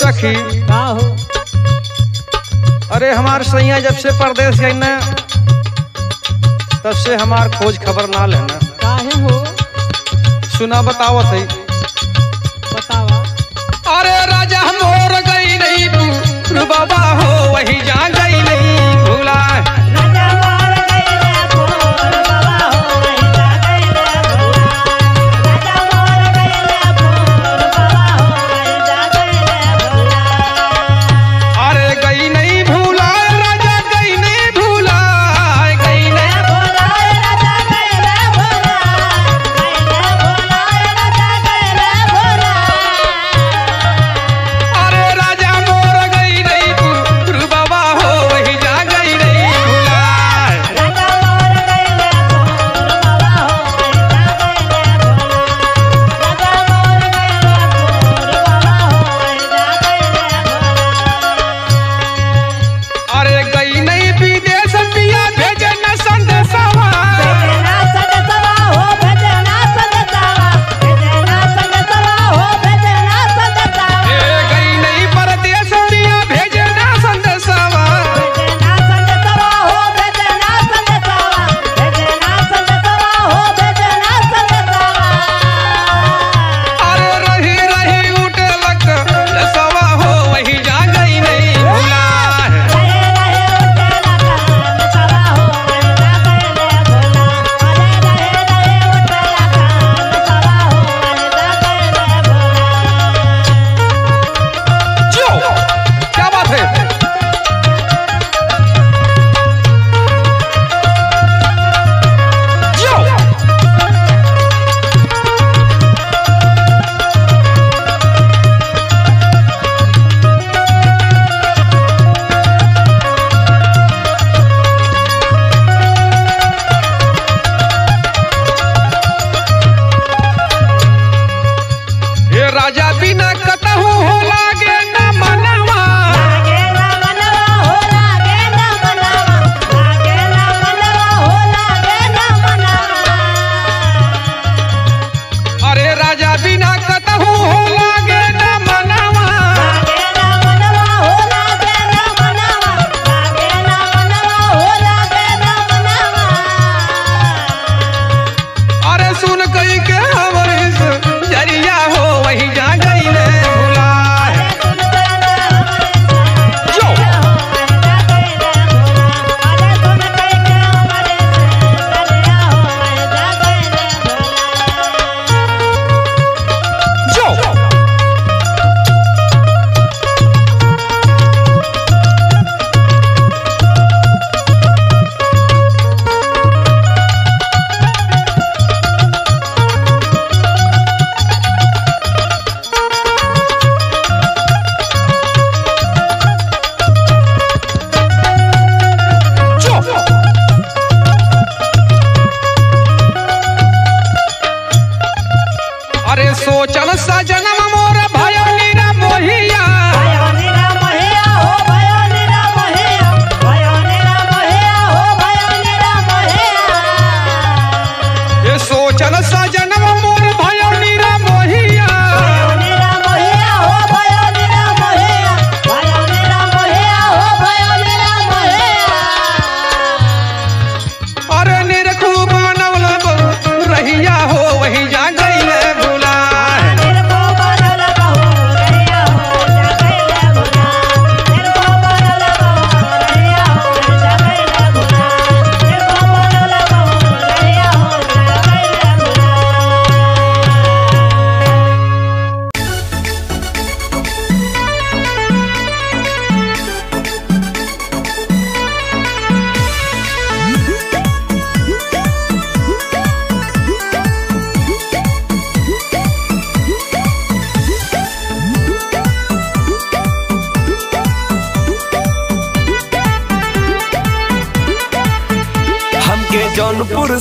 सखी का हो। अरे हमार सैया जब से परदेश गई ना तब से हमार खोज खबर ना लेना। काहे हो सुना बतावत है बतावा। अरे राजा हम और गई नहीं तू बाबा हो वही जान गई नहीं भूला। सोचल सा जनम मोर भयो निरा मोहिया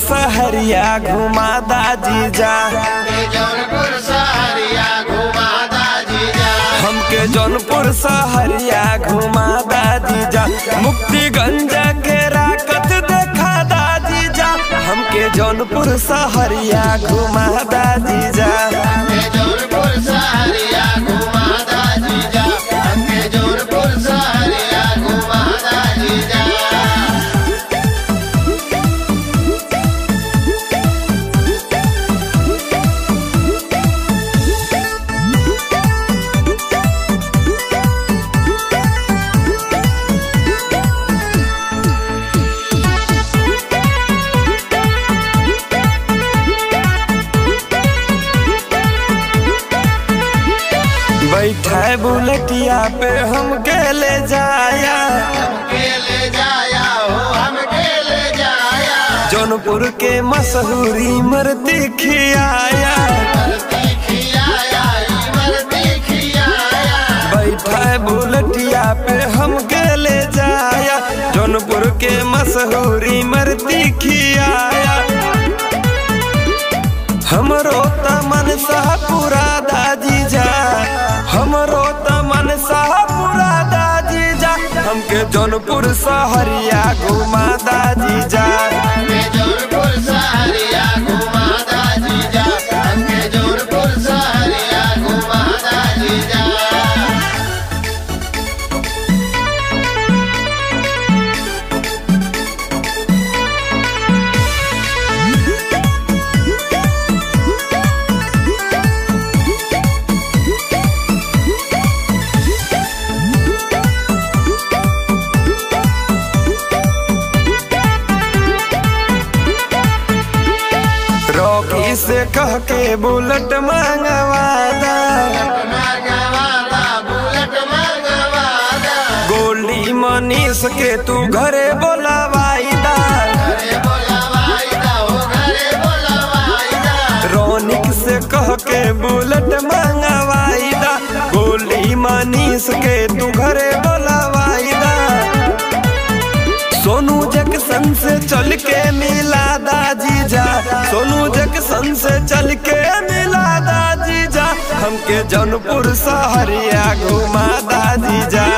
सहरिया घुमा दाजीजा हमके जौनपुर सहरिया घुमा दाजीजा मुक्तिगंज के राकत देखा दाजीजा हमके जौनपुर सहरिया घुमा दाजीजा है बुलेटिया पे हमके ले जाया, हो हमके ले जाया। जौनपुर के मशहूरी मरती खियाया, बैठा है बुलेटिया पे हमके ले जाया। जौनपुर के मशहूरी मरती खियाया। हमरो तमन साह पूरा दाजी जा, हमरो तमन साह पूरा दाजी जा। हमके जौनपुर सहरिया घुमा दाजी जा, हमके जौनपुर सहरिया घुमा दाजी जा, हमके जौनपुर सहरिया घुमा दाजी जा। रॉकी से कह के बुलेट मंगवादा, गोल्डी मनीष के तू घरे बोलावाईदा, रोनिक से कह के बुलेट मंगवाईदा, गोल्डी मनीष के तू घरे बोलावाईदा। सोनू जैक्सन से चल के मिला दाजी जा, सोनू जैक्सन से चल के मिला दाजी जा। हमके जौनपुर सहरिया घुमा दाजी जा।